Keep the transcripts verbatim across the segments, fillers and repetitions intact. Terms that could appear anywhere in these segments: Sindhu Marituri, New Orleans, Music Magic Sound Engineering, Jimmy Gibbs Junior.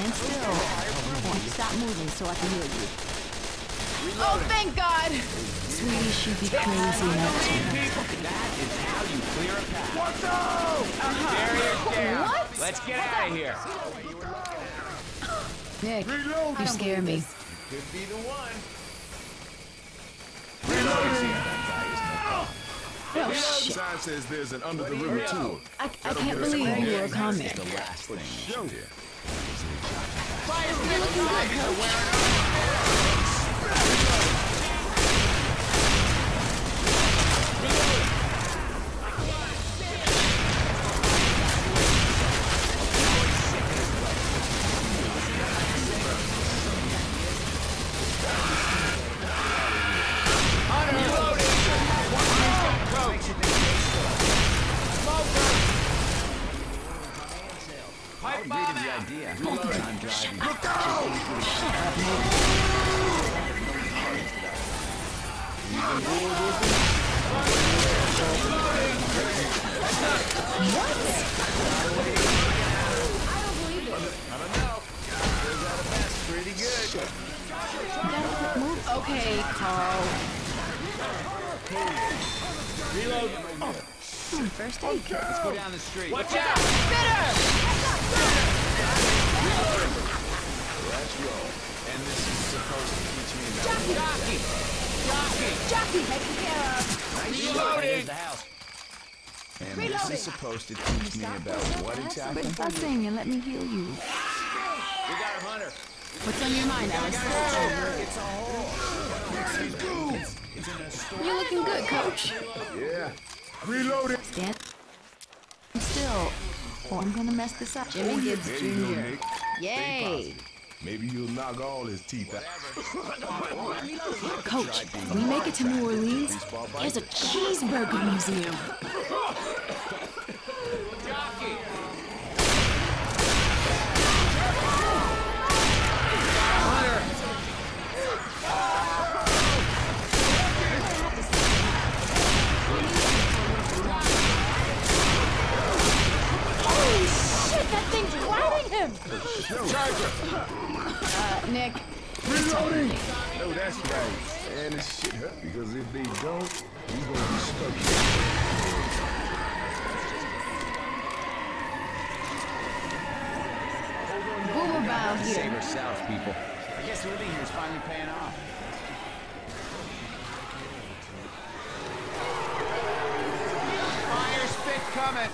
Stand still. I want you to stop moving so I can heal you. Oh, thank God! Sweetie should be crazy enough to. That is how you clear a path. What's up? Uh-huh. Barrier down. What? Let's get out of here. Nick, reload. You scare me. You could be the one. Oh, oh shit. Sign says there's an under the river tour. I, I can't believe you were a comic. The last thing. Fire's still looking good, Jimmy Gibbs Junior Yay! Maybe you'll knock all his teeth out. Coach, when we make it to New Orleans, there's a cheeseburger museum. Charger! Uh, Nick. Reloading! Oh, that's right. And it should hurt because if they don't, you're going to be stuck here. Boomer bound here. Save ourselves, people. I guess living here is finally paying off. Fire spit coming!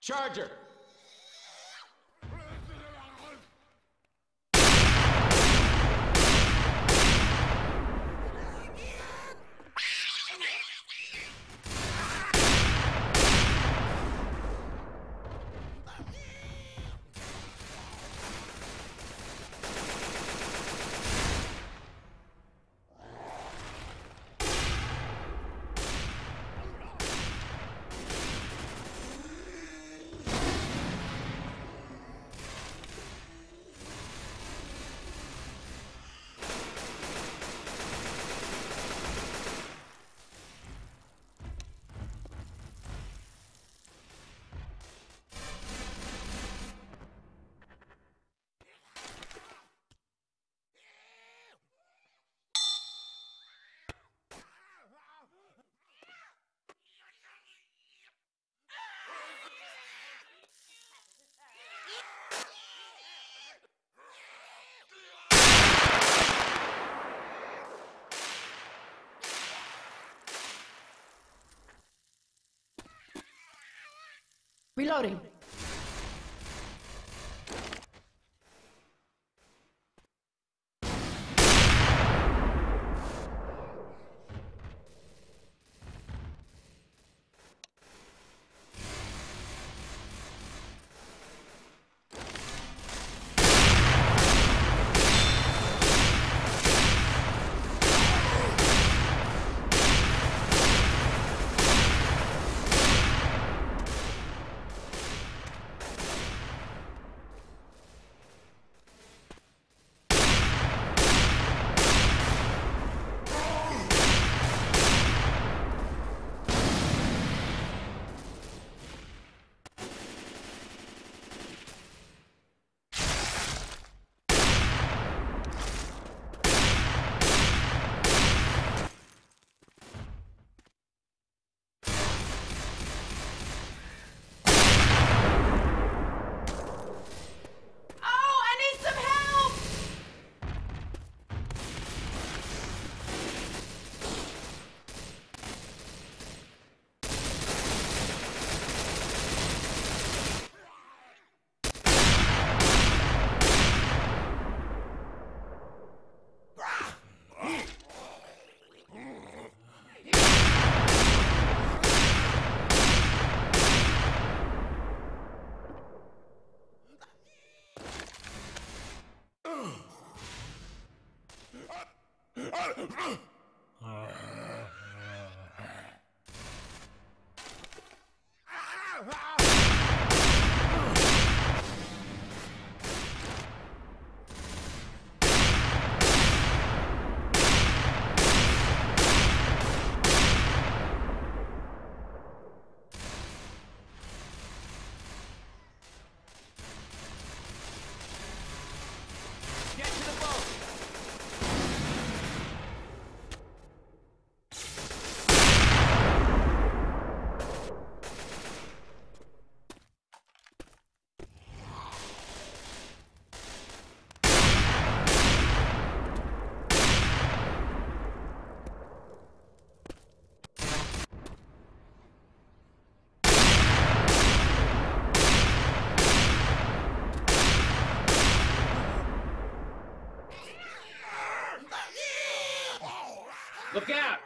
Charger! Reloading. Look out!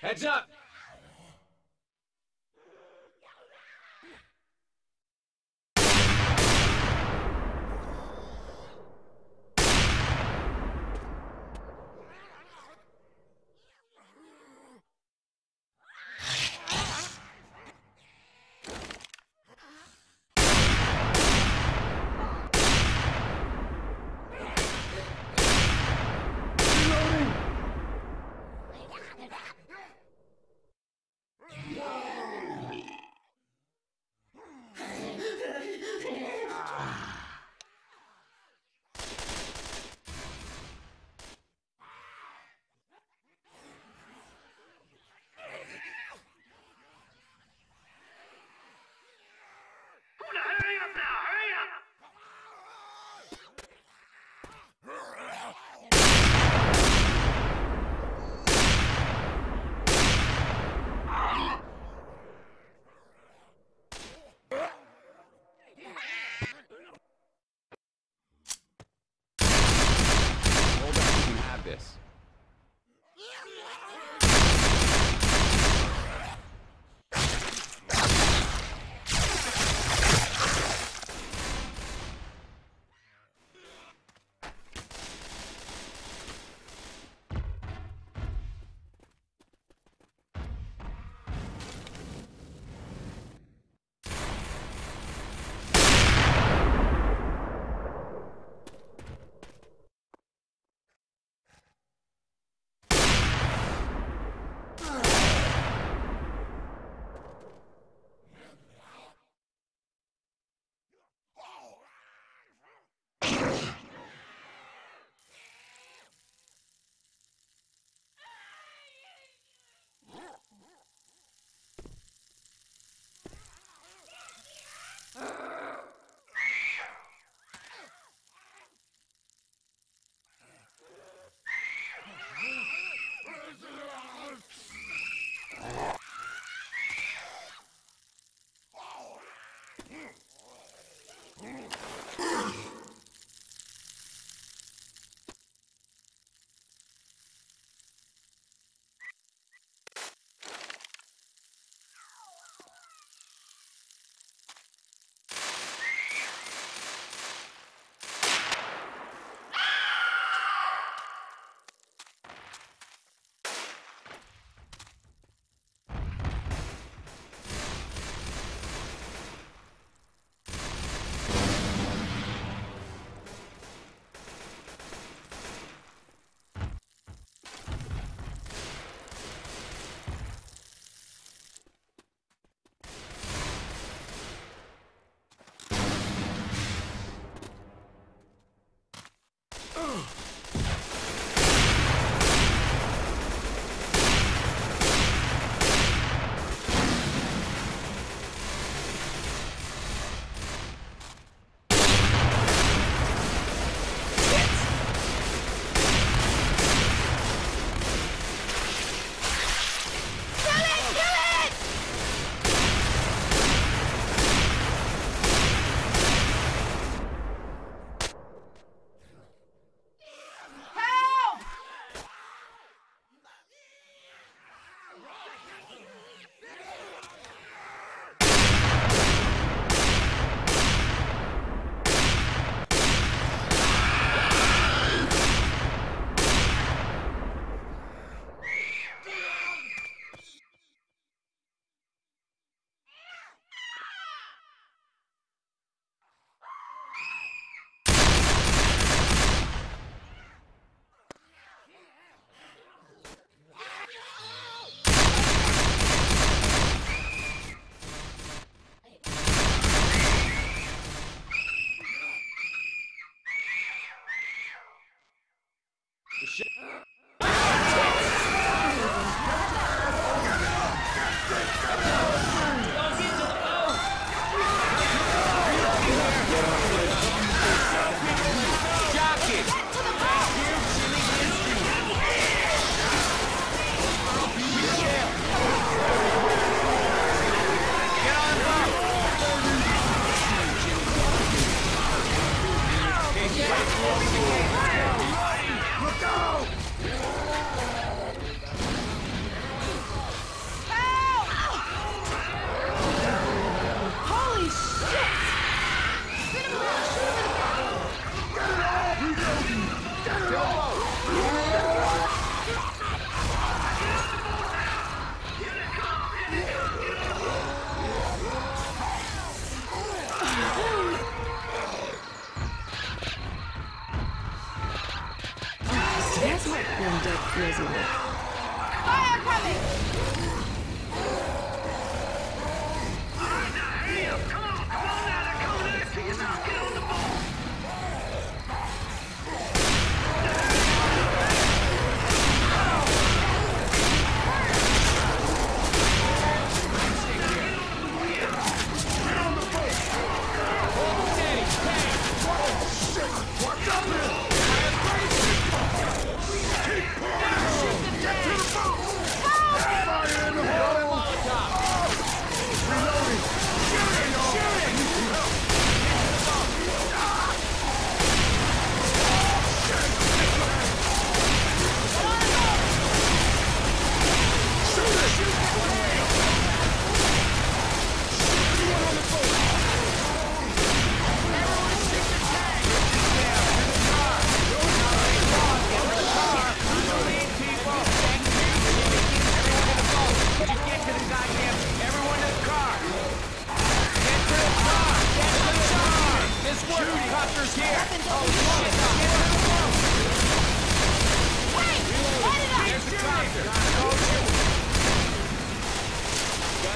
Heads up!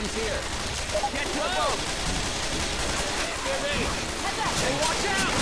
Here. Get to the boat! Heads up! Hey, watch out!